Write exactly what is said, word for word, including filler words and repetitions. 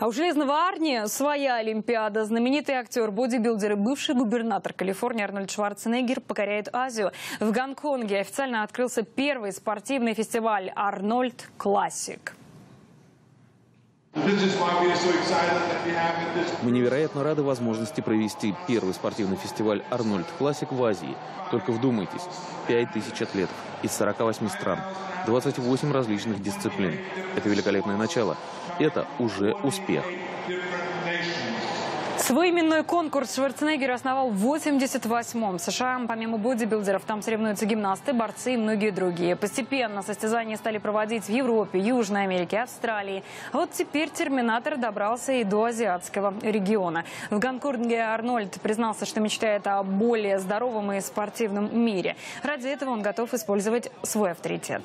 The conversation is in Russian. А у «Железного Арни» своя Олимпиада. Знаменитый актер, бодибилдер и бывший губернатор Калифорнии Арнольд Шварценеггер покоряет Азию. В Гонконге официально открылся первый спортивный фестиваль «Арнольд Классик». Мы невероятно рады возможности провести первый спортивный фестиваль «Арнольд Классик» в Азии. Только вдумайтесь, пять тысяч атлетов из сорока восьми стран, двадцати восьми различных дисциплин. Это великолепное начало. Это уже успех. Свой именной конкурс Шварценеггер основал в восемьдесят восьмом. В США, помимо бодибилдеров, там соревнуются гимнасты, борцы и многие другие. Постепенно состязания стали проводить в Европе, Южной Америке, Австралии. А вот теперь «Терминатор» добрался и до азиатского региона. В Гонконге Арнольд признался, что мечтает о более здоровом и спортивном мире. Ради этого он готов использовать свой авторитет.